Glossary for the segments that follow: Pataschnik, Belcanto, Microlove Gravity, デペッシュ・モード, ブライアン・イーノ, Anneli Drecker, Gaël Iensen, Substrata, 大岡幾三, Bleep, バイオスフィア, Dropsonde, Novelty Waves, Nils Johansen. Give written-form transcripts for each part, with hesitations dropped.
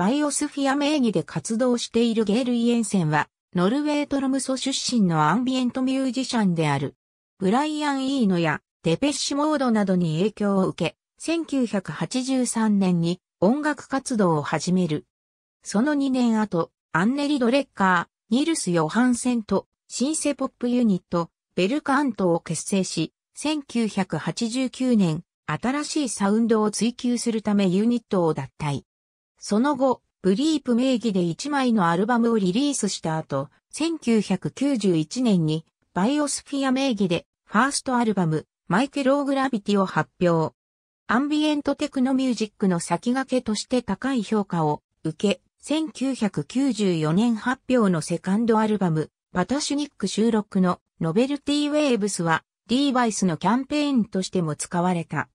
バイオスフィア名義で活動しているゲール・イエンセンは、ノルウェートロムソ出身のアンビエントミュージシャンである。ブライアン・イーノやデペッシュモードなどに影響を受け、1983年に音楽活動を始める。その2年後、アンネリ・ドレッカー、ニルス・ヨハンセンとシンセポップユニット、ベルカントを結成し、1989年、新しいサウンドを追求するためユニットを脱退。その後、ブリープ名義で1枚のアルバムをリリースした後、1991年にバイオスフィア名義でファーストアルバムマイケロー・グラビティを発表。アンビエントテクノミュージックの先駆けとして高い評価を受け、1994年発表のセカンドアルバムパタシュニック収録のノベルティ・ウェーブスはリーバイスのキャンペーンとしても使われた。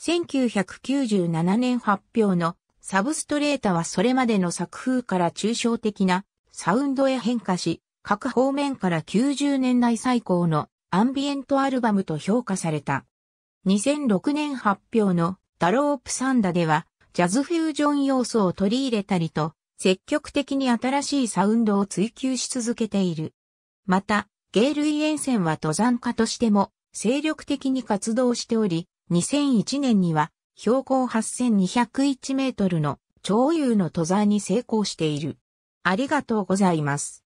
1997年発表のサブストレータはそれまでの作風から抽象的なサウンドへ変化し、各方面から90年代最高のアンビエントアルバムと評価された。2006年発表のDropsondeではジャズフュージョン要素を取り入れたりと、積極的に新しいサウンドを追求し続けている。また、ゲール・イエンセンは登山家としても精力的に活動しており、2001年には標高8201メートルの超有の登山に成功している。ありがとうございます。